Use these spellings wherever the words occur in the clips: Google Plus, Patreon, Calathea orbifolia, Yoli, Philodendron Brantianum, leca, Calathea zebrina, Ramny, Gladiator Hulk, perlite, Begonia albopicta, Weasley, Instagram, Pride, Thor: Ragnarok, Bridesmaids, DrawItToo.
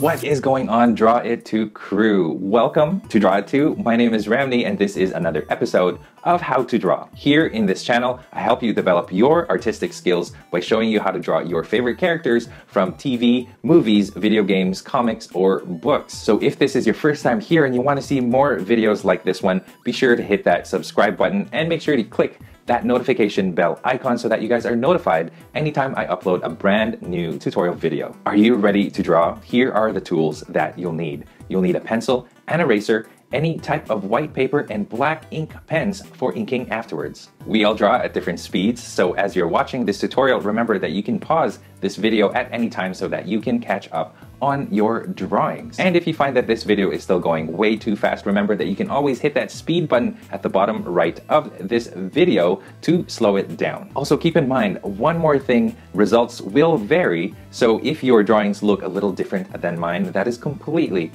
What is going on, DrawItToo crew? Welcome to DrawItToo. My name is Ramny and this is another episode of How to Draw. Here in this channel, I help you develop your artistic skills by showing you how to draw your favorite characters from TV, movies, video games, comics, or books. So if this is your first time here and you want to see more videos like this one, be sure to hit that subscribe button and make sure to click that notification bell icon so that you guys are notified anytime I upload a brand new tutorial video. Are you ready to draw? Here are the tools that you'll need. You'll need a pencil, an eraser, any type of white paper, and black ink pens for inking afterwards. We all draw at different speeds, so as you're watching this tutorial, remember that you can pause this video at any time so that you can catch up on your drawings. And if you find that this video is still going way too fast, remember that you can always hit that speed button at the bottom right of this video to slow it down. Also keep in mind one more thing, results will vary, so if your drawings look a little different than mine, that is completely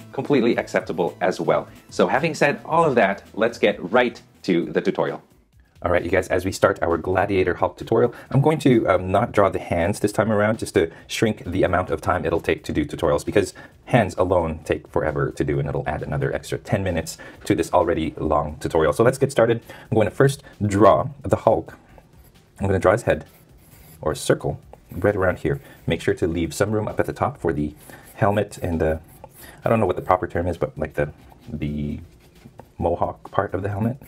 acceptable as well. So having said all of that, let's get right to the tutorial. All right, you guys, as we start our Gladiator Hulk tutorial, I'm going to not draw the hands this time around, just to shrink the amount of time it'll take to do tutorials, because hands alone take forever to do, and it'll add another extra 10 minutes to this already long tutorial. So let's get started. I'm going to first draw the Hulk. I'm going to draw his head, or a circle, right around here. Make sure to leave some room up at the top for the helmet and the, I don't know what the proper term is, but like the mohawk part of the helmet.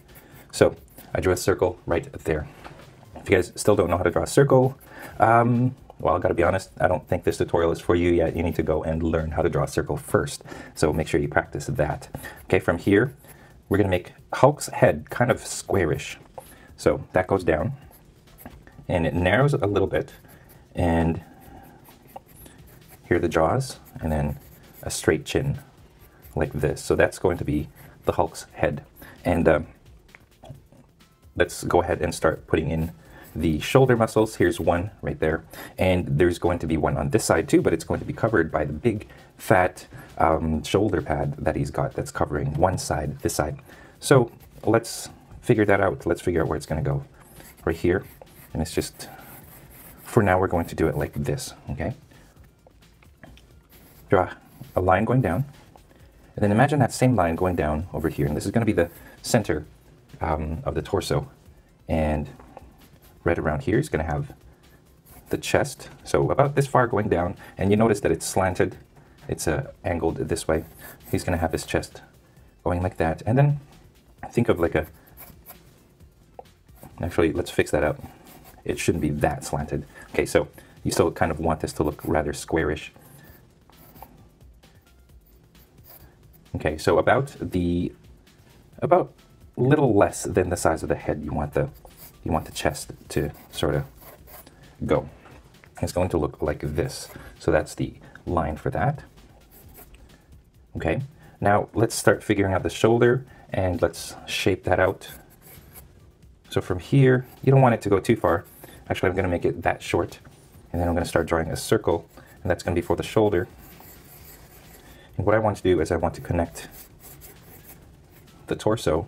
So I drew a circle right there. If you guys still don't know how to draw a circle, well, I gotta be honest, I don't think this tutorial is for you yet. You need to go and learn how to draw a circle first. So make sure you practice that. Okay, from here, we're gonna make Hulk's head kind of squarish. So that goes down and it narrows a little bit. And here are the jaws and then a straight chin like this. So that's going to be the Hulk's head. And let's go ahead and start putting in the shoulder muscles. Here's one right there. And there's going to be one on this side too, but it's going to be covered by the big fat shoulder pad that he's got that's covering one side, this side. So let's figure that out. Let's figure out where it's gonna go right here. And it's just, for now, we're going to do it like this, okay? Draw a line going down. And then imagine that same line going down over here. And this is gonna be the center of the torso, and right around here is going to have the chest, so about this far going down, and you notice that it's slanted, it's angled this way. He's going to have his chest going like that, and then think of like a, actually let's fix that up, it shouldn't be that slanted. Okay, so you still kind of want this to look rather squarish. Okay, so about little less than the size of the head. You want the chest to sort of go. It's going to look like this. So that's the line for that. Okay, now let's start figuring out the shoulder and let's shape that out. So from here, you don't want it to go too far. Actually, I'm gonna make it that short, and then I'm gonna start drawing a circle, and that's gonna be for the shoulder. And what I want to do is I want to connect the torso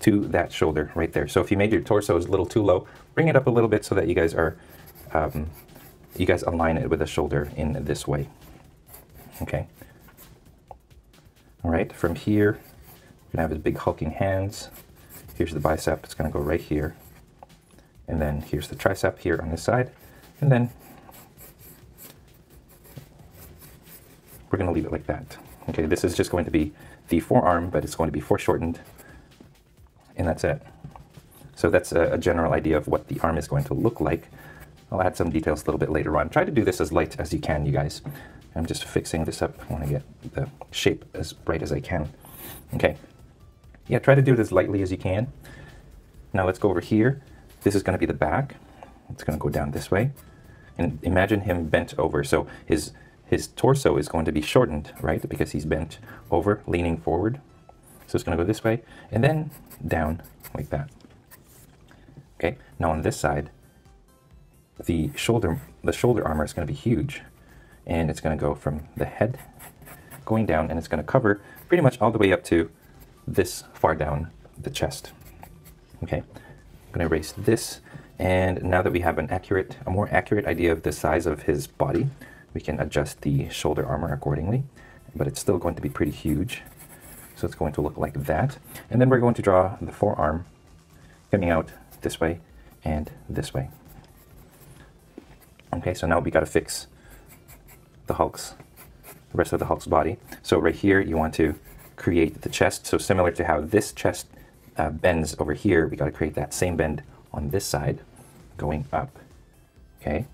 to that shoulder right there. So if you made your torsos a little too low, bring it up a little bit so that you guys are, you guys align it with the shoulder in this way. Okay. All right, from here, we're gonna have his big hulking hands. Here's the bicep, it's gonna go right here. And then here's the tricep here on this side. And then we're gonna leave it like that. Okay, this is just going to be the forearm, but it's going to be foreshortened. And that's it. So that's a general idea of what the arm is going to look like. I'll add some details a little bit later on. Try to do this as light as you can, you guys. I'm just fixing this up. I want to get the shape as bright as I can. Okay. Yeah, try to do it as lightly as you can. Now let's go over here. This is going to be the back. It's going to go down this way. And imagine him bent over. So his torso is going to be shortened, right? Because he's bent over, leaning forward. So it's going to go this way, and then down like that. Okay, now on this side, the shoulder armor is going to be huge, and it's going to go from the head going down, and it's going to cover pretty much all the way up to this far down the chest. Okay, I'm going to erase this, and now that we have a more accurate idea of the size of his body, we can adjust the shoulder armor accordingly, but it's still going to be pretty huge. So it's going to look like that. And then we're going to draw the forearm coming out this way and this way. Okay, so now we got to fix the rest of the Hulk's body. So right here, you want to create the chest. So similar to how this chest bends over here, we got to create that same bend on this side going up. Okay,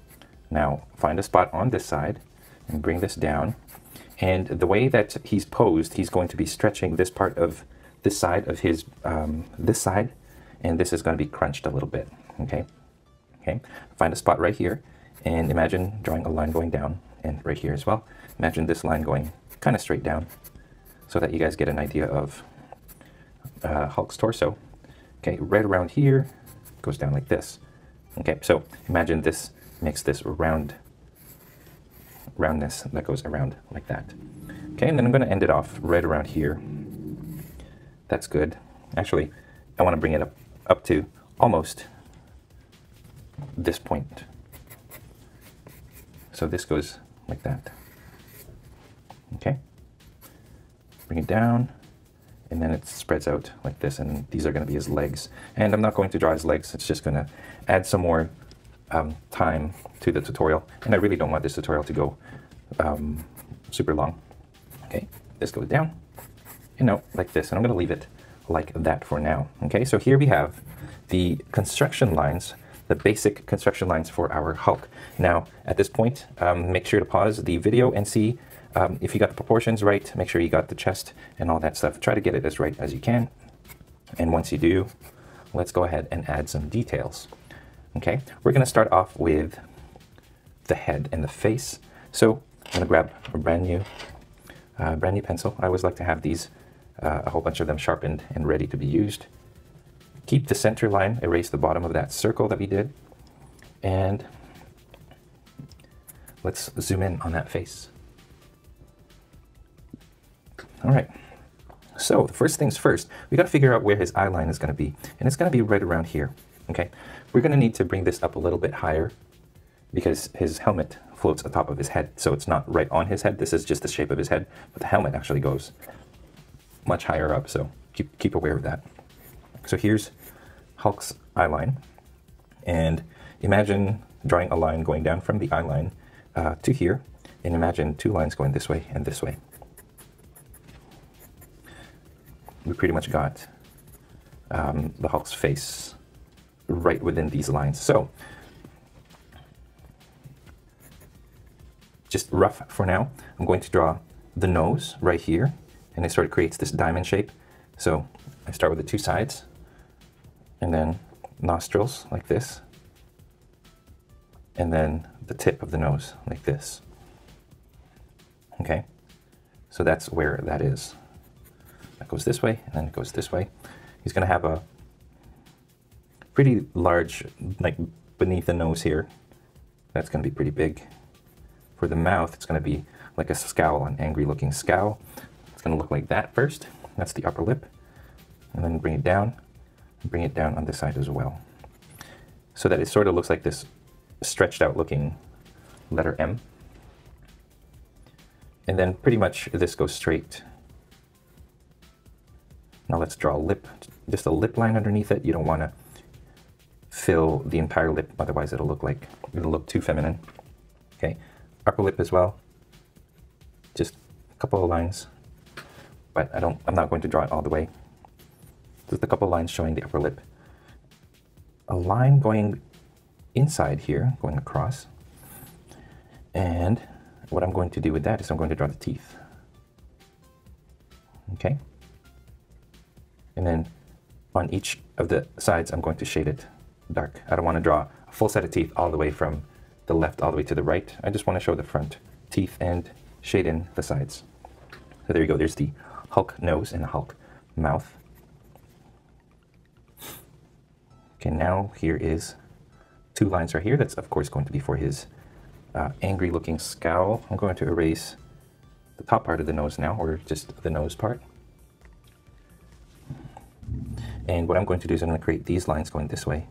now find a spot on this side and bring this down. And the way that he's posed, he's going to be stretching this part of this side of his, this side, and this is going to be crunched a little bit. Okay, okay, find a spot right here and imagine drawing a line going down, and right here as well. Imagine this line going kind of straight down so that you guys get an idea of Hulk's torso. Okay, right around here, goes down like this. Okay, so imagine this makes this roundness that goes around like that. Okay, and then I'm going to end it off right around here. That's good. Actually, I want to bring it up to almost this point. So this goes like that. Okay, bring it down, and then it spreads out like this, and these are going to be his legs. And I'm not going to draw his legs, it's just going to add some more time to the tutorial, and I really don't want this tutorial to go super long. Okay, this goes down, you know, like this, and I'm going to leave it like that for now. Okay, so here we have the construction lines, the basic construction lines for our Hulk. Now, at this point, make sure to pause the video and see if you got the proportions right, make sure you got the chest and all that stuff. Try to get it as right as you can. And once you do, let's go ahead and add some details. Okay, we're going to start off with the head and the face. So I'm going to grab a brand new pencil. I always like to have these, a whole bunch of them sharpened and ready to be used. Keep the center line, erase the bottom of that circle that we did. And let's zoom in on that face. All right, so the first things first, we got to figure out where his eye line is going to be, and it's going to be right around here. Okay, we're going to need to bring this up a little bit higher because his helmet floats atop of his head, so it's not right on his head. This is just the shape of his head, but the helmet actually goes much higher up, so keep aware of that. So here's Hulk's eye line, and imagine drawing a line going down from the eye line to here, and imagine two lines going this way and this way. We pretty much got the Hulk's face right within these lines. So just rough for now, I'm going to draw the nose right here, and it sort of creates this diamond shape. So I start with the two sides and then nostrils like this, and then the tip of the nose like this. Okay, so that's where that is. That goes this way, and then it goes this way. He's going to have a pretty large, like beneath the nose here, that's going to be pretty big. For the mouth, it's going to be like a scowl, an angry looking scowl. It's going to look like that first. That's the upper lip. And then bring it down, and bring it down on this side as well, so that it sort of looks like this stretched out looking letter M. And then pretty much this goes straight. Now let's draw a lip, just a lip line underneath it. You don't want to fill the entire lip, otherwise it'll look too feminine. Okay, upper lip as well, just a couple of lines, but I'm not going to draw it all the way. Just a couple of lines showing the upper lip. A line going inside here, going across, and what I'm going to do with that is I'm going to draw the teeth. Okay. And then on each of the sides, I'm going to shade it dark. I don't want to draw a full set of teeth all the way from the left all the way to the right. I just want to show the front teeth and shade in the sides. So there you go. There's the Hulk nose and the Hulk mouth. Okay, now here is two lines right here. That's, of course, going to be for his angry looking scowl. I'm going to erase the top part of the nose now, or just the nose part. And what I'm going to do is I'm going to create these lines going this way.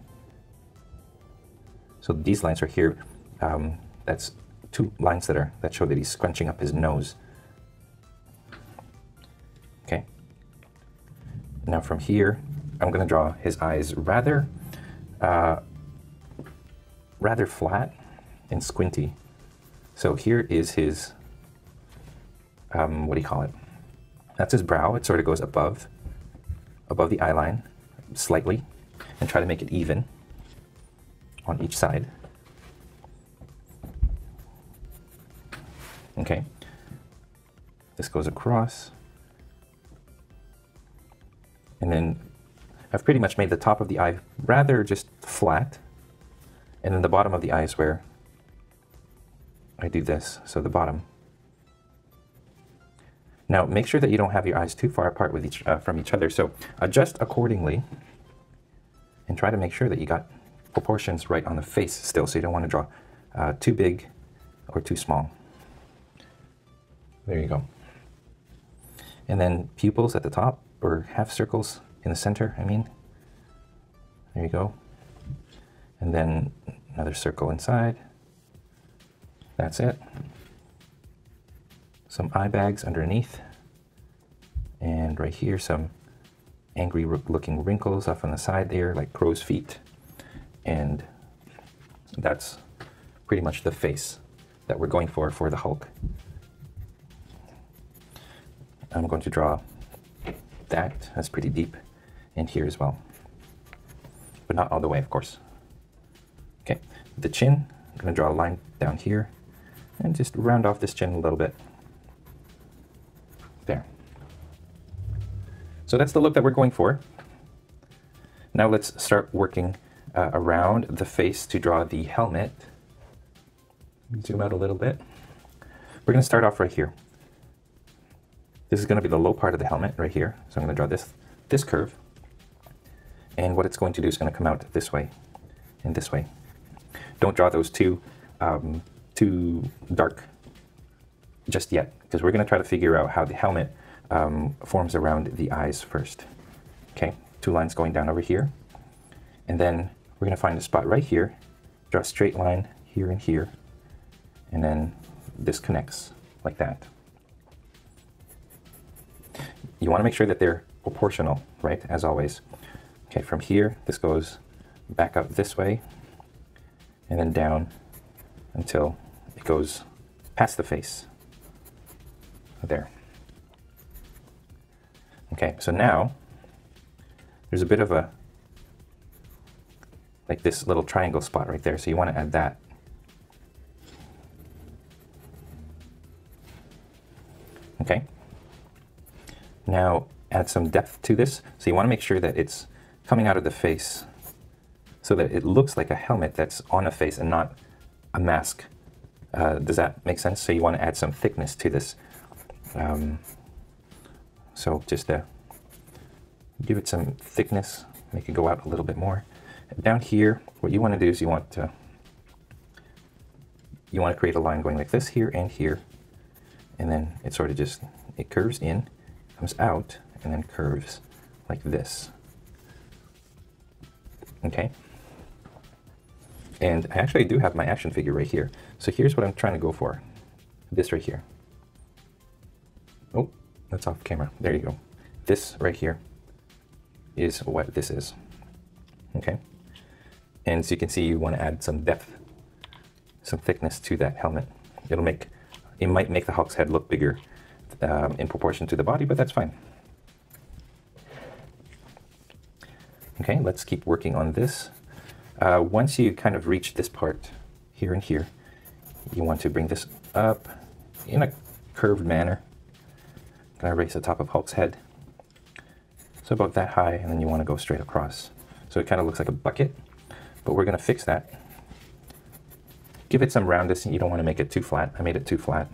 So these lines are here, that's two lines that show that he's scrunching up his nose. Okay. Now from here, I'm going to draw his eyes rather flat and squinty. So here is his, what do you call it? That's his brow. It sort of goes above the eye line slightly, and try to make it even on each side. Okay, this goes across, and then I've pretty much made the top of the eye rather just flat, and then the bottom of the eye is where I do this, so the bottom. Now make sure that you don't have your eyes too far apart with from each other, so adjust accordingly, and try to make sure that you got proportions right on the face still, so you don't want to draw too big or too small. There you go. And then pupils at the top, or half circles in the center, I mean. There you go. And then another circle inside. That's it. Some eye bags underneath. And right here, some angry looking wrinkles off on the side there, like crow's feet. And that's pretty much the face that we're going for the Hulk. I'm going to draw that. That's pretty deep. And here as well. But not all the way, of course. Okay, the chin. I'm going to draw a line down here and just round off this chin a little bit. There. So that's the look that we're going for. Now let's start working around the face to draw the helmet. Zoom out a little bit. We're going to start off right here. This is going to be the low part of the helmet right here. So I'm going to draw this curve. And what it's going to do is going to come out this way and this way. Don't draw those too dark just yet, because we're going to try to figure out how the helmet forms around the eyes first. Okay, two lines going down over here. And then we're going to find a spot right here, draw a straight line here and here, and then this connects like that. You want to make sure that they're proportional, right, as always. Okay, from here, this goes back up this way, and then down until it goes past the face. There. Okay, so now there's a bit of a, like this little triangle spot right there, so you want to add that. Okay. Now add some depth to this, so you want to make sure that it's coming out of the face so that it looks like a helmet that's on a face and not a mask. Does that make sense? So you want to add some thickness to this. So just give it some thickness, make it go out a little bit more. Down here, what you want to do is you want to create a line going like this here and here, and then it sort of just, it curves in, comes out, and then curves like this. Okay. And I actually do have my action figure right here. So here's what I'm trying to go for. This right here. Oh, that's off camera. There you go. This right here is what this is. Okay. And so you can see you want to add some depth, some thickness to that helmet. It might make the Hulk's head look bigger in proportion to the body, but that's fine. Okay, let's keep working on this. Once you kind of reach this part here and here, you want to bring this up in a curved manner. I'm going to raise the top of Hulk's head. So about that high, and then you want to go straight across. So it kind of looks like a bucket, but we're going to fix that. Give it some roundness, and you don't want to make it too flat. I made it too flat.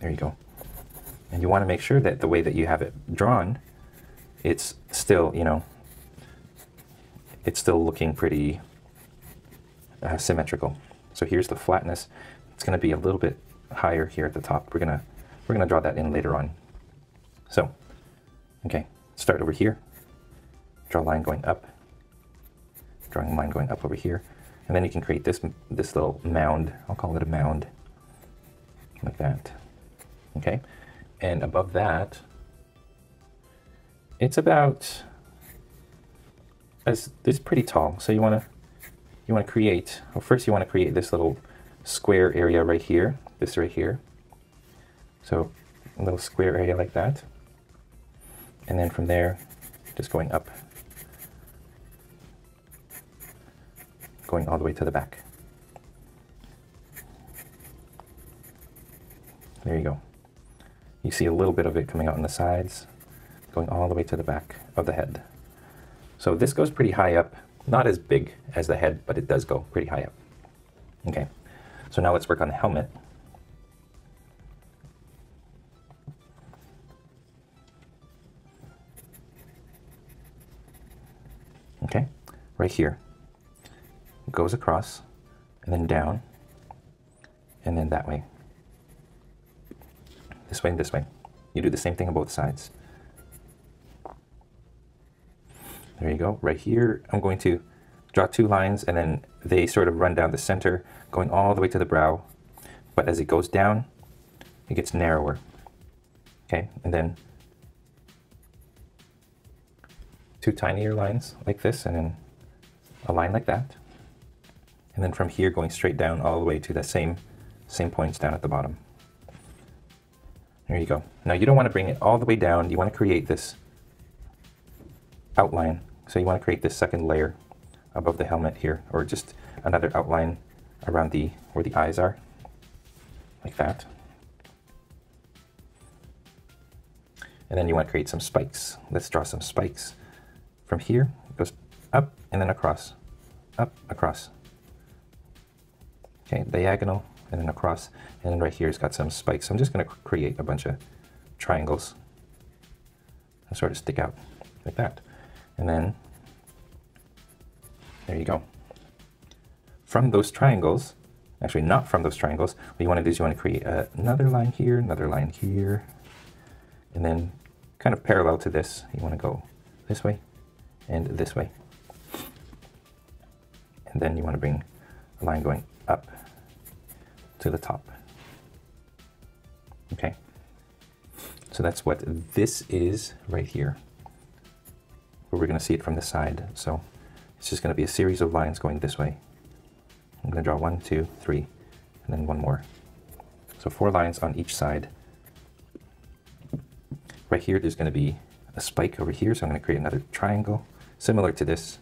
There you go. And you want to make sure that the way that you have it drawn, it's still, you know, it's still looking pretty symmetrical. So here's the flatness. It's going to be a little bit higher here at the top. We're gonna draw that in later on. So, okay, start over here. Draw a line going up. Drawing a line going up over here. And then you can create this little mound. I'll call it a mound, like that. Okay, and above that, it's about it's pretty tall. So you want to create. Well, first you want to create this little square area right here. This right here. So a little square area like that. And then from there, just going up, going all the way to the back. There you go. You see a little bit of it coming out on the sides, going all the way to the back of the head. So this goes pretty high up, not as big as the head, but it does go pretty high up. Okay, so now let's work on the helmet. Okay, right here. It goes across, and then down, and then that way. This way and this way. You do the same thing on both sides. There you go. Right here, I'm going to draw two lines, and then they sort of run down the center, going all the way to the brow. But as it goes down, it gets narrower. Okay, and then two tinier lines like this, and then a line like that. And then from here, going straight down all the way to the same points down at the bottom. There you go. Now you don't want to bring it all the way down. You want to create this outline. So you want to create this second layer above the helmet here, or just another outline around where the eyes are, like that. And then you want to create some spikes. Let's draw some spikes. From here, it goes up and then across, up, across. Okay, diagonal and then across, and then right here it's got some spikes. So I'm just going to create a bunch of triangles that sort of stick out like that. And then, there you go. From those triangles, actually not from those triangles, what you want to do is you want to create another line here, and then kind of parallel to this, you want to go this way and this way. And then you want to bring a line going up to the top. Okay, so that's what this is right here. But we're going to see it from the side, so it's just going to be a series of lines going this way. I'm going to draw 1, 2, 3, and then one more. So 4 lines on each side. Right here there's going to be a spike over here, so I'm going to create another triangle similar to this,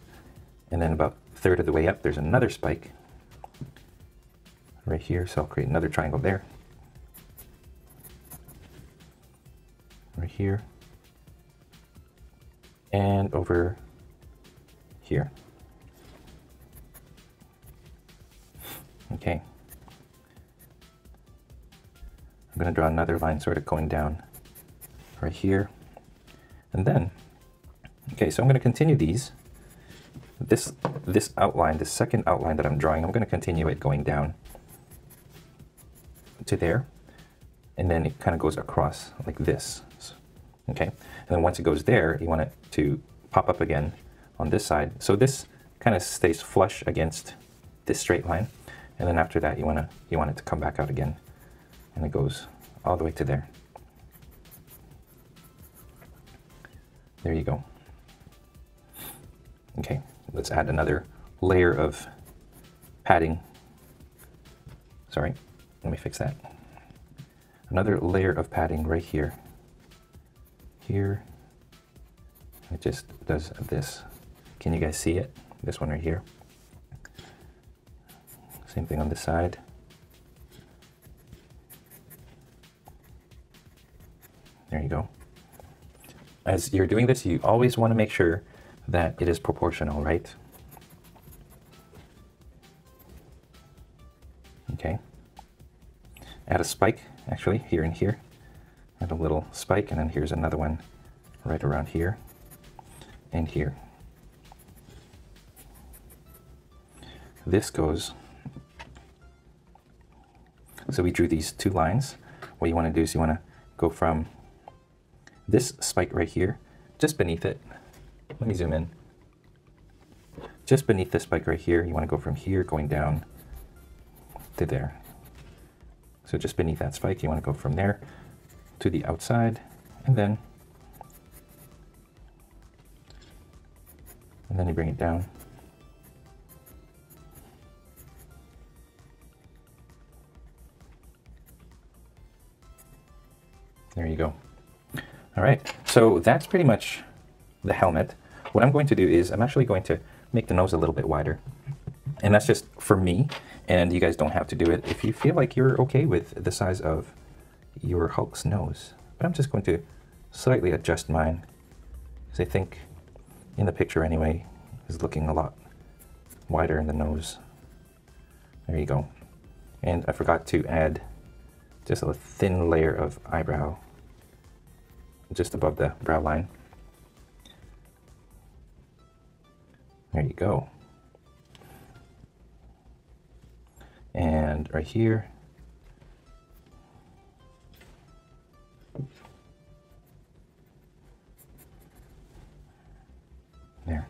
and then about a third of the way up there's another spike right here, so I'll create another triangle there, right here, and over here. Okay, I'm going to draw another line sort of going down right here. And then, okay, so I'm going to continue these. This outline, the second outline that I'm drawing, I'm going to continue it going down to there. And then it kind of goes across like this. Okay, and then once it goes there, you want it to pop up again on this side. So this kind of stays flush against this straight line. And then after that, you want it to come back out again. And it goes all the way to there. There you go. Okay, let's add another layer of padding. Sorry, let me fix that. Another layer of padding right here. Here, it just does this. Can you guys see it? This one right here. Same thing on this side. There you go. As you're doing this, you always want to make sure that it is proportional, right? Okay. Add a spike, actually, here and here. Add a little spike, and then here's another one right around here and here. This goes... So we drew these two lines. What you want to do is you want to go from this spike right here, just beneath it. Let me zoom in. just beneath this spike right here. You want to go from here going down to there. So just beneath that spike, you want to go from there to the outside, and then you bring it down. There you go. All right, so that's pretty much the helmet. What I'm going to do is I'm actually going to make the nose a little bit wider. And that's just for me, and you guys don't have to do it if you feel like you're okay with the size of your Hulk's nose. But I'm just going to slightly adjust mine, because I think in the picture anyway, is looking a lot wider in the nose. There you go. And I forgot to add just a thin layer of eyebrow just above the brow line. There you go. And right here. There.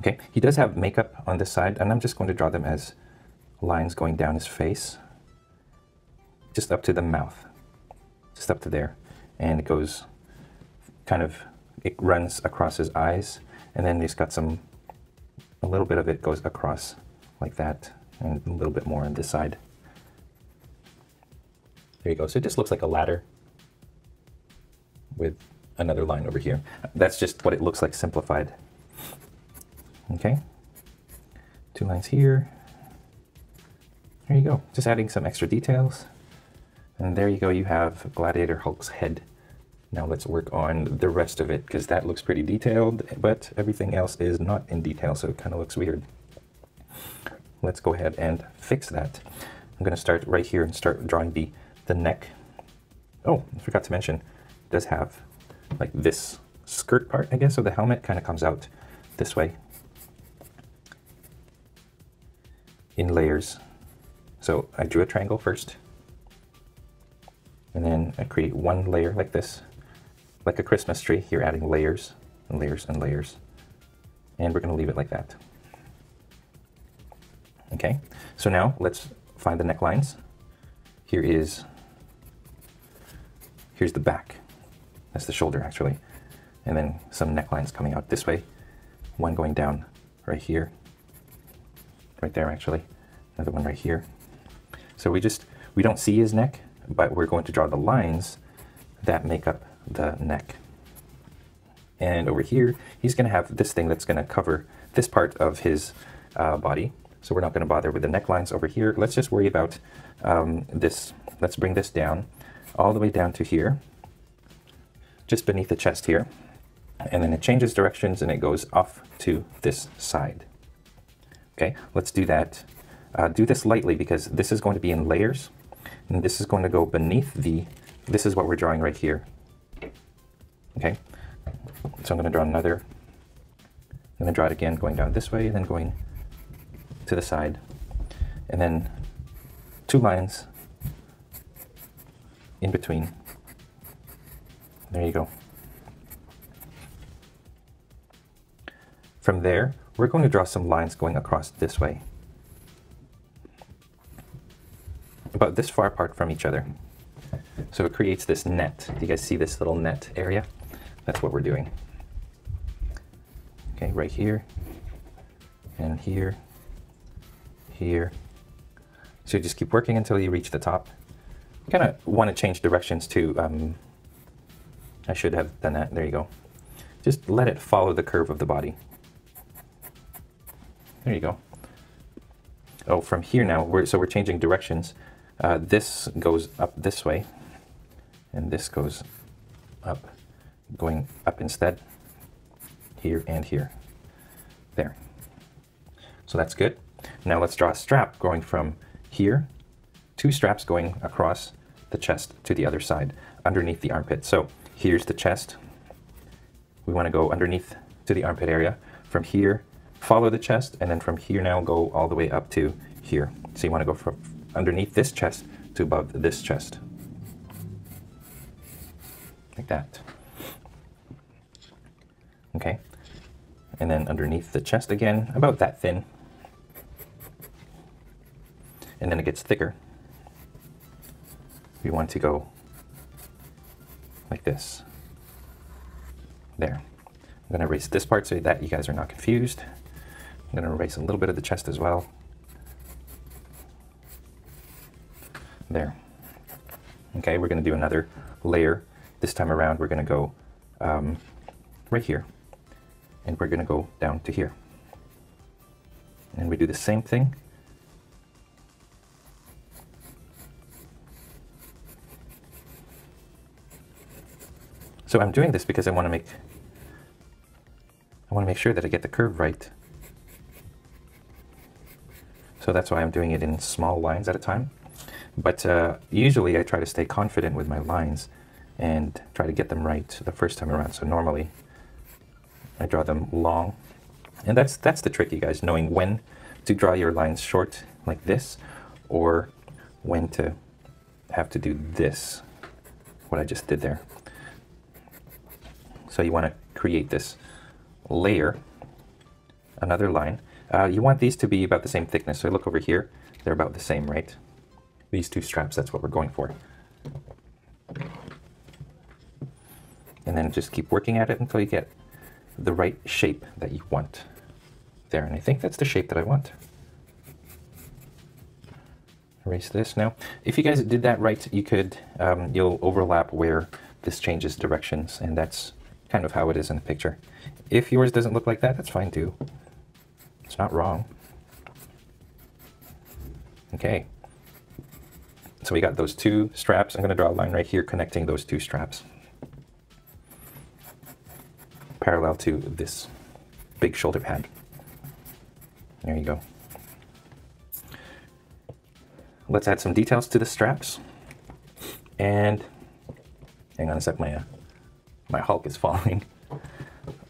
Okay, he does have makeup on this side, and I'm just going to draw them as lines going down his face. Just up to the mouth, just up to there. And it goes kind of, it runs across his eyes, and then he's got some, a little bit of it goes across like that, and a little bit more on this side. There you go. So it just looks like a ladder with another line over here. That's just what it looks like simplified. Okay. Two lines here. There you go. Just adding some extra details. And there you go, you have Gladiator Hulk's head. Now let's work on the rest of it, because that looks pretty detailed, but everything else is not in detail, so it kind of looks weird. Let's go ahead and fix that. I'm going to start right here and start drawing the neck. Oh, I forgot to mention, it does have like this skirt part, I guess, so the helmet kind of comes out this way in layers. So I drew a triangle first. And then I create one layer like this, like a Christmas tree. You're adding layers and layers and layers. And we're going to leave it like that. Okay, so now let's find the necklines. Here's the back. That's the shoulder, actually. And then some necklines coming out this way. One going down right here. Right there, actually. Another one right here. So we don't see his neck, but we're going to draw the lines that make up the neck. And over here, he's going to have this thing that's going to cover this part of his body. So we're not going to bother with the necklines over here. Let's just worry about this. Let's bring this down all the way down to here, just beneath the chest here. And then it changes directions and it goes off to this side. Okay, let's do that. Do this lightly, because this is going to be in layers. And this is going to go beneath this is what we're drawing right here. Okay, so I'm going to draw another, I'm going to draw it again going down this way and then going to the side. And then two lines in between. There you go. From there, we're going to draw some lines going across this way, about this far apart from each other. So it creates this net. Do you guys see this little net area? That's what we're doing. Okay, right here, and here, here. So you just keep working until you reach the top. You kind of want to change directions too. I should have done that. There you go. Just let it follow the curve of the body. There you go. Oh, from here now, so we're changing directions. This goes up this way, and this goes up, going up instead, here and here. There. So that's good. Now let's draw a strap going from here, two straps going across the chest to the other side, underneath the armpit. So here's the chest. We want to go underneath to the armpit area. From here, follow the chest, and then from here now go all the way up to here. So you want to go from underneath this chest to above this chest. Like that. Okay. and then underneath the chest again, about that thin. And then it gets thicker. We want to go like this. There. I'm going to erase this part so that you guys are not confused. I'm going to erase a little bit of the chest as well. There. Okay, we're going to do another layer. This time around, we're going to go right here. And we're going to go down to here. And we do the same thing. So I'm doing this because I want to make sure that I get the curve right. So that's why I'm doing it in small lines at a time. But usually I try to stay confident with my lines and try to get them right the first time around. So normally I draw them long. And that's the trick, you guys, knowing when to draw your lines short like this or when to have to do this, what I just did there. So you want to create this layer, another line. You want these to be about the same thickness. So look over here, they're about the same, right? These two straps, that's what we're going for. And then just keep working at it until you get the right shape that you want there. And I think that's the shape that I want. Erase this now. If you guys did that right, you could, you'll overlap where this changes directions, and that's kind of how it is in the picture. If yours doesn't look like that, that's fine too. It's not wrong. Okay. So we got those two straps. I'm going to draw a line right here connecting those two straps. Parallel to this big shoulder pad. There you go. Let's add some details to the straps. And hang on a sec, my Hulk is falling.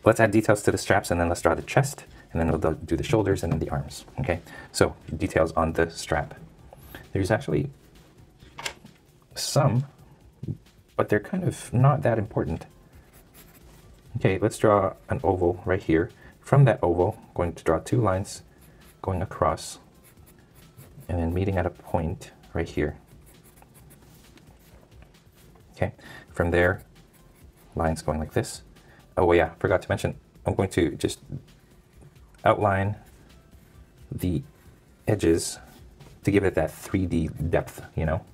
Let's add details to the straps, and then let's draw the chest, and then we'll do the shoulders and then the arms, okay? So, details on the strap. There's actually some, but they're kind of not that important. Okay, let's draw an oval right here. From that oval, I'm going to draw two lines going across, and then meeting at a point right here. Okay, from there, lines going like this. Oh yeah, forgot to mention, I'm going to just outline the edges to give it that 3D depth, you know?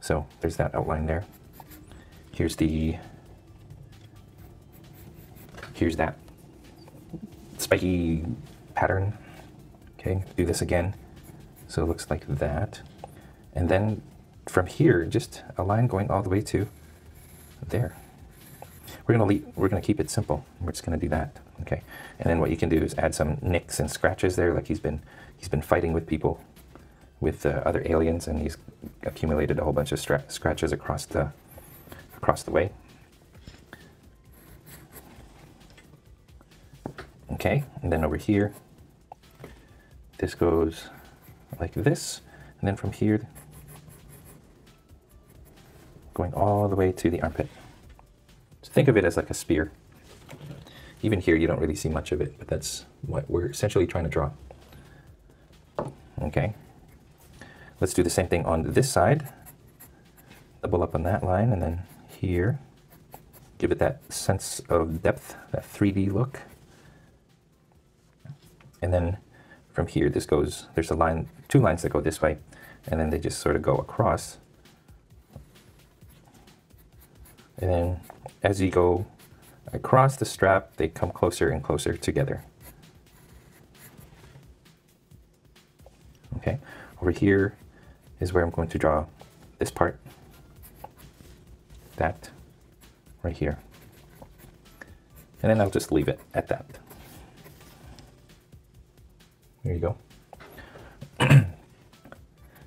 So there's that outline there. Here's the, here's that spiky pattern. Okay, do this again. So it looks like that. And then from here, just a line going all the way to there. We're gonna keep it simple. We're just gonna do that, okay? And then what you can do is add some nicks and scratches there, like he's been fighting with people, with other aliens, and he's accumulated a whole bunch of scratches across the way. Okay, and then over here, this goes like this, and then from here, going all the way to the armpit. So think of it as like a spear. Even here, you don't really see much of it, but that's what we're essentially trying to draw. Okay. Let's do the same thing on this side. Double up on that line, and then here. Give it that sense of depth, that 3D look. And then from here, this goes, there's a line, two lines that go this way, and then they just sort of go across. And then as you go across the strap, they come closer and closer together. Okay, over here is where I'm going to draw this part, that right here. And then I'll just leave it at that. There you go.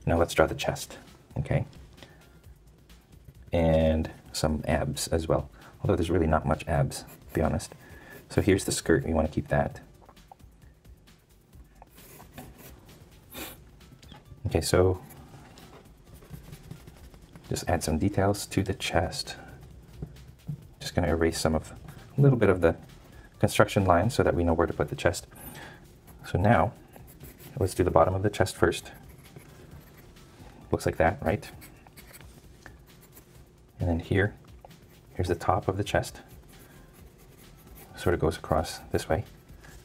Now let's draw the chest, okay? And some abs as well, although there's really not much abs, to be honest. So here's the skirt, we want to keep that. Okay, so just add some details to the chest. Just going to erase some of, a little bit of the construction line so that we know where to put the chest. So now, let's do the bottom of the chest first. Looks like that, right? And then here, here's the top of the chest. Sort of goes across this way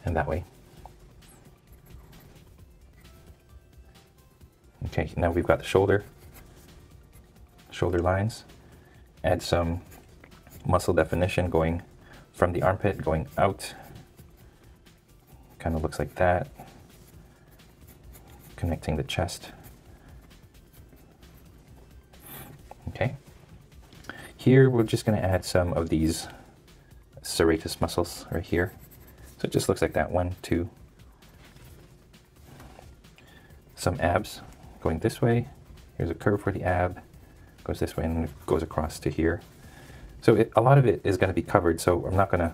and that way. Okay, now we've got the shoulder lines. Add some muscle definition going from the armpit, going out. Kind of looks like that. Connecting the chest. Okay. Here, we're just going to add some of these serratus muscles right here. So it just looks like that. One, two. Some abs going this way. Here's a curve for the ab. Goes this way and goes across to here. So a lot of it is going to be covered, so I'm not going to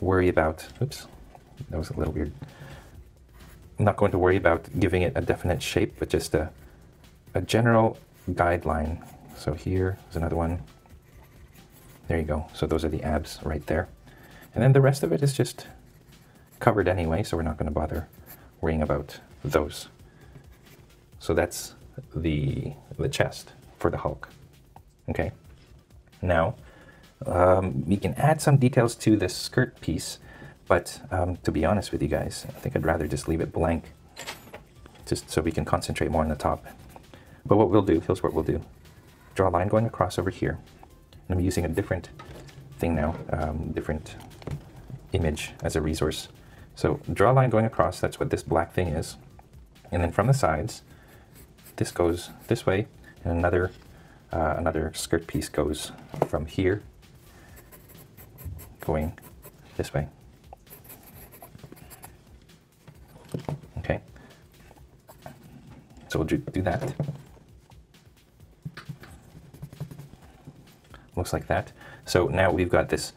worry about, oops, that was a little weird. I'm not going to worry about giving it a definite shape, but just a general guideline. So here is another one. There you go. So those are the abs right there. And then the rest of it is just covered anyway, so we're not going to bother worrying about those. So that's the chest for the Hulk. Okay. Now, we can add some details to this skirt piece, but to be honest with you guys, I think I'd rather just leave it blank, just so we can concentrate more on the top. But what we'll do, here's what we'll do. Draw a line going across over here. And I'm using a different thing now, different image as a resource. So draw a line going across, that's what this black thing is. And then from the sides, this goes this way, and another skirt piece goes from here, going this way. Okay. So we'll do that. Looks like that. So now we've got this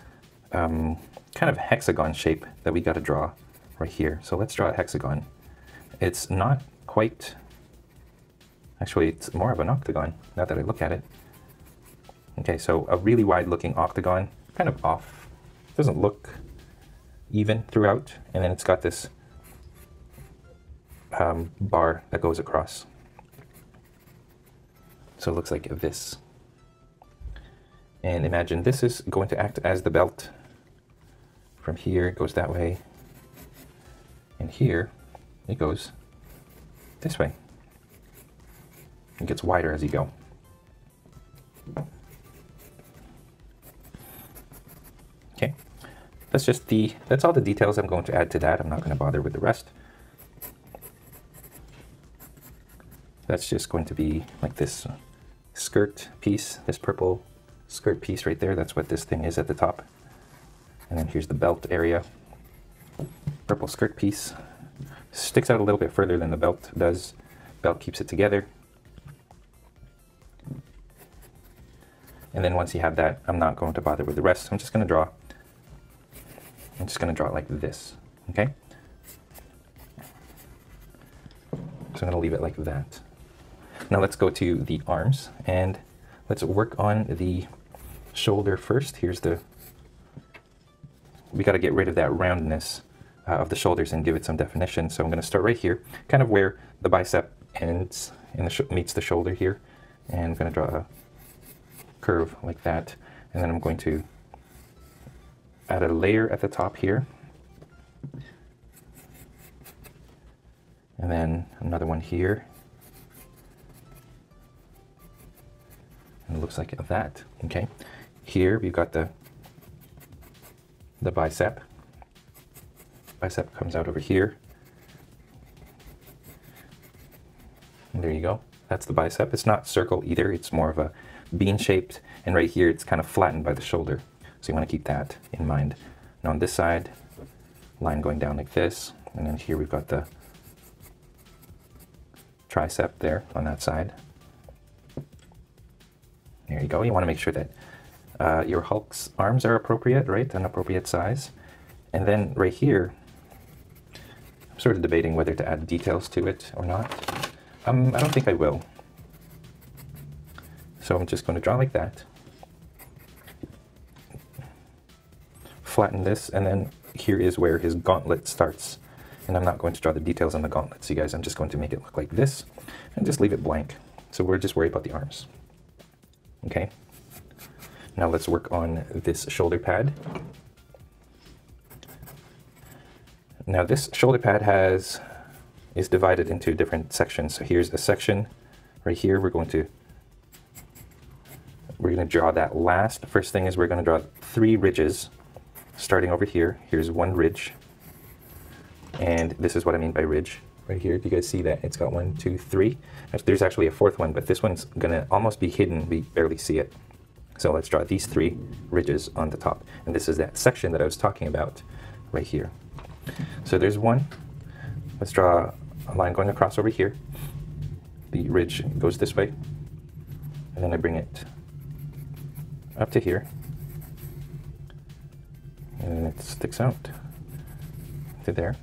kind of hexagon shape that we got to draw right here. So let's draw a hexagon. It's not quite... Actually, it's more of an octagon, now that I look at it. Okay, so a really wide-looking octagon, kind of off. Doesn't look even throughout, and then it's got this bar that goes across. So it looks like this. And imagine this is going to act as the belt. From here, it goes that way. And here, it goes this way. It gets wider as you go. Okay, that's all the details I'm going to add to that. I'm not going to bother with the rest. That's just going to be like this skirt piece, this purple skirt piece right there. That's what this thing is at the top. And then here's the belt area. Purple skirt piece. Sticks out a little bit further than the belt does. Belt keeps it together. And then once you have that, I'm not going to bother with the rest. I'm just going to draw it like this, okay? So I'm going to leave it like that. Now let's go to the arms, and let's work on the shoulder first. Here's the... we got to get rid of that roundness of the shoulders and give it some definition. So I'm going to start right here, kind of where the bicep ends and meets the shoulder here. And I'm going to draw a curve like that, and then I'm going to add a layer at the top here, and then another one here, and it looks like that. Okay, here we've got the bicep. Bicep comes out over here, and there you go. That's the bicep. It's not circle either, it's more of a bean shaped, and right here it's kind of flattened by the shoulder. So you want to keep that in mind. Now on this side, line going down like this, and then here we've got the tricep there on that side. There you go. You want to make sure that your Hulk's arms are appropriate, right? An appropriate size. And then right here, I'm sort of debating whether to add details to it or not. I don't think I will. So I'm just going to draw like that, flatten this, and then here is where his gauntlet starts. And I'm not going to draw the details on the gauntlets, you guys. I'm just going to make it look like this and just leave it blank. So we're just worried about the arms. Okay. Now let's work on this shoulder pad. Now this shoulder pad is divided into different sections. So here's a section right here. We're going to draw that last. The first thing is we're going to draw 3 ridges starting over here. Here's one ridge. And this is what I mean by ridge right here. Do you guys see that? It's got 1, 2, 3. There's actually a 4th one, but this one's going to almost be hidden. We barely see it. So let's draw these 3 ridges on the top. And this is that section that I was talking about right here. So there's one. Let's draw a line going across over here. The ridge goes this way. And then I bring it up to here. And it sticks out to there.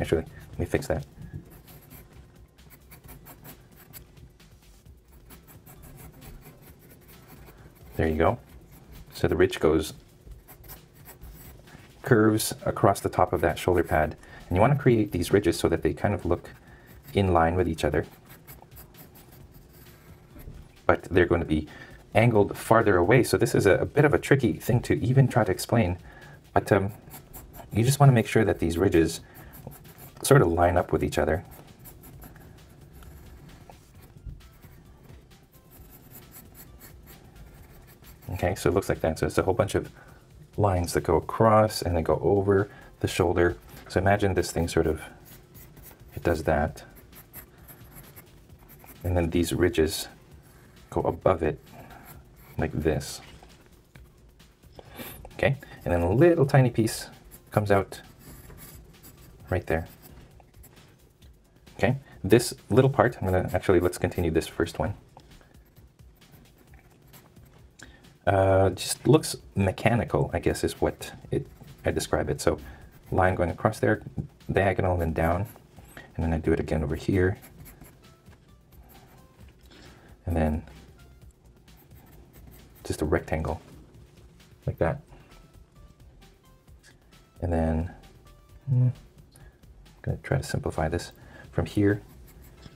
Actually, let me fix that. There you go. So the ridge curves across the top of that shoulder pad. And you want to create these ridges so that they kind of look in line with each other. But they're going to be angled farther away. So this is a bit of a tricky thing to even try to explain. But you just want to make sure that these ridges sort of line up with each other. Okay, so it looks like that. So it's a whole bunch of lines that go across and they go over the shoulder. So imagine this thing sort of, it does that. And then these ridges go above it like this. Okay, and then a little tiny piece comes out right there. Okay, this little part, let's continue this first one. Just looks mechanical, I guess, is what I describe it. So line going across there, diagonal and down, and then I do it again over here, and then just a rectangle like that. And then I'm going to try to simplify this. From here,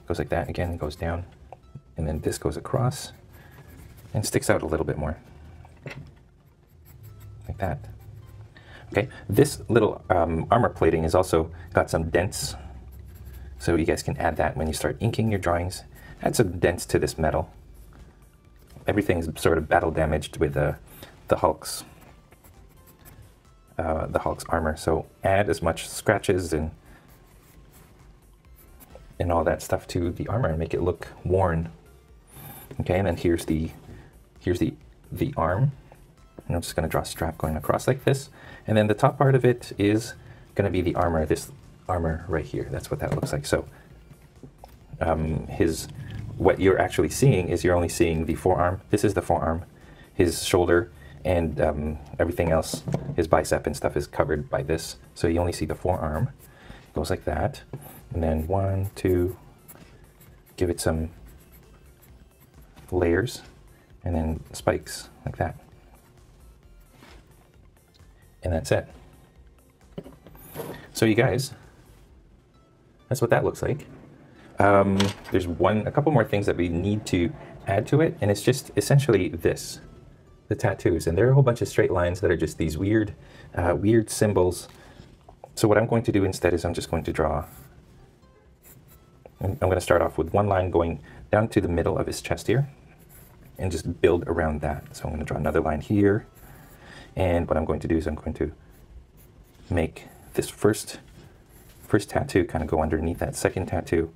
goes like that again, goes down, and then this goes across and sticks out a little bit more, like that. Okay, this little armor plating has also got some dents, so you guys can add that when you start inking your drawings. Add some dents to this metal. Everything's sort of battle damaged with the Hulk's armor, so add as much scratches and all that stuff to the armor and make it look worn. Okay, and then here's the arm, and I'm just going to draw a strap going across like this, and then the top part of it is going to be the armor, this armor right here. That's what that looks like. So what you're actually seeing is you're only seeing the forearm. This is the forearm, his shoulder, and everything else, his bicep and stuff, is covered by this. So you only see the forearm. It goes like that. And then 1, 2, give it some layers, and then spikes like that. And that's it. So you guys, that's what that looks like. There's a couple more things that we need to add to it, and it's just essentially this. The tattoos, and there are a whole bunch of straight lines that are just these weird, weird symbols. So what I'm going to do instead is I'm just going to draw. I'm going to start off with one line going down to the middle of his chest here, and just build around that. So I'm going to draw another line here, and what I'm going to do is I'm going to make this first tattoo kind of go underneath that second tattoo,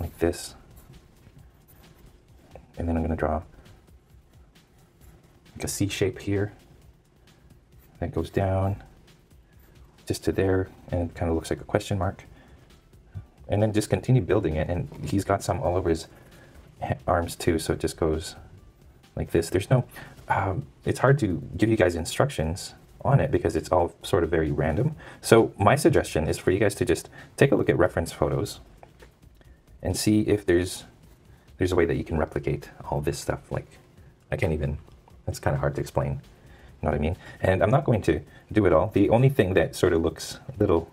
like this, and then I'm going to draw a C shape here that goes down just to there, and it kind of looks like a question mark, and then just continue building it. And he's got some all over his arms too, so it just goes like this. There's no it's hard to give you guys instructions on it because it's all sort of very random. So my suggestion is for you guys to just take a look at reference photos and see if there's a way that you can replicate all this stuff. Like I can't even. It's kind of hard to explain. You know what I mean? And I'm not going to do it all. The only thing that sort of looks a little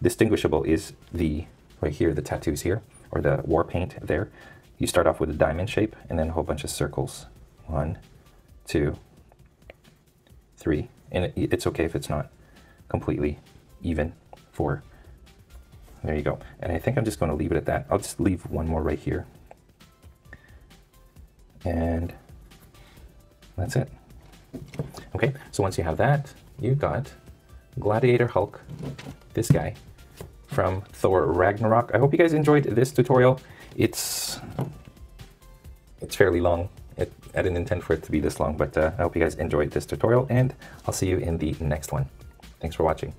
distinguishable is the, right here, the tattoos here, or the war paint there. You start off with a diamond shape and then a whole bunch of circles. 1, 2, 3. And it's okay if it's not completely even. 4. There you go. And I think I'm just going to leave it at that. I'll just leave one more right here. And that's it. Okay, so once you have that, you got Gladiator Hulk, this guy, from Thor Ragnarok. I hope you guys enjoyed this tutorial. It's fairly long. I didn't intend for it to be this long, but I hope you guys enjoyed this tutorial, and I'll see you in the next one. Thanks for watching.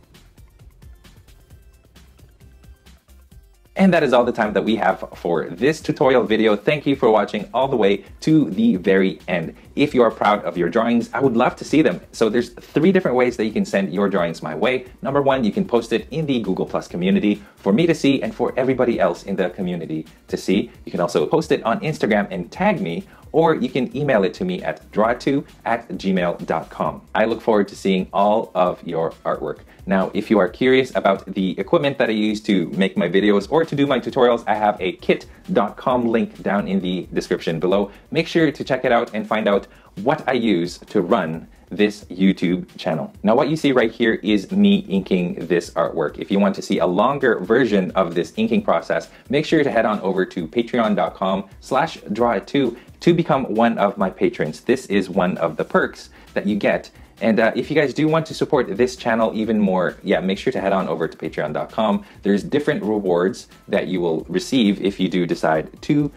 And that is all the time that we have for this tutorial video. Thank you for watching all the way to the very end. If you are proud of your drawings, I would love to see them. So there's 3 different ways that you can send your drawings my way. Number 1, you can post it in the Google Plus community for me to see and for everybody else in the community to see. You can also post it on Instagram and tag me, or you can email it to me at drawitto@gmail.com. I look forward to seeing all of your artwork. Now, if you are curious about the equipment that I use to make my videos or to do my tutorials, I have a kit.com link down in the description below. Make sure to check it out and find out what I use to run this YouTube channel. Now, what you see right here is me inking this artwork. If you want to see a longer version of this inking process, make sure to head on over to patreon.com/drawitto to become one of my patrons. This is one of the perks that you get. And if you guys do want to support this channel even more, yeah, make sure to head on over to patreon.com. There's different rewards that you will receive if you do decide to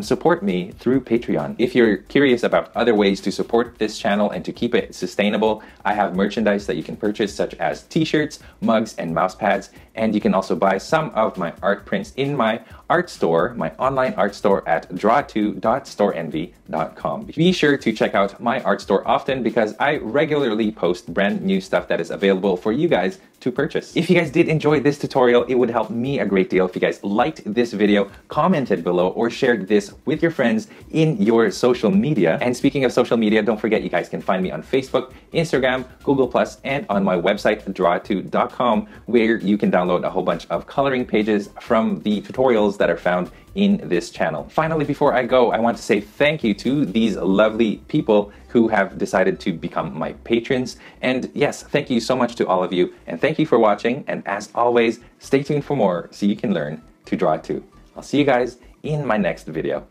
support me through Patreon. If you're curious about other ways to support this channel and to keep it sustainable, I have merchandise that you can purchase, such as t-shirts, mugs, and mouse pads. And you can also buy some of my art prints in my art store, my online art store at drawitto.storeenvy.com. Be sure to check out my art store often, because I regularly post brand new stuff that is available for you guys to purchase. If you guys did enjoy this tutorial, it would help me a great deal if you guys liked this video, commented below, or shared this with your friends in your social media. And speaking of social media, don't forget you guys can find me on Facebook, Instagram, Google+, and on my website, drawitto.com, where you can download a whole bunch of coloring pages from the tutorials that are found in this channel. Finally, before I go, I want to say thank you to these lovely people who have decided to become my patrons. And yes, thank you so much to all of you. And thank you for watching. And as always, stay tuned for more so you can learn to draw too. I'll see you guys in my next video.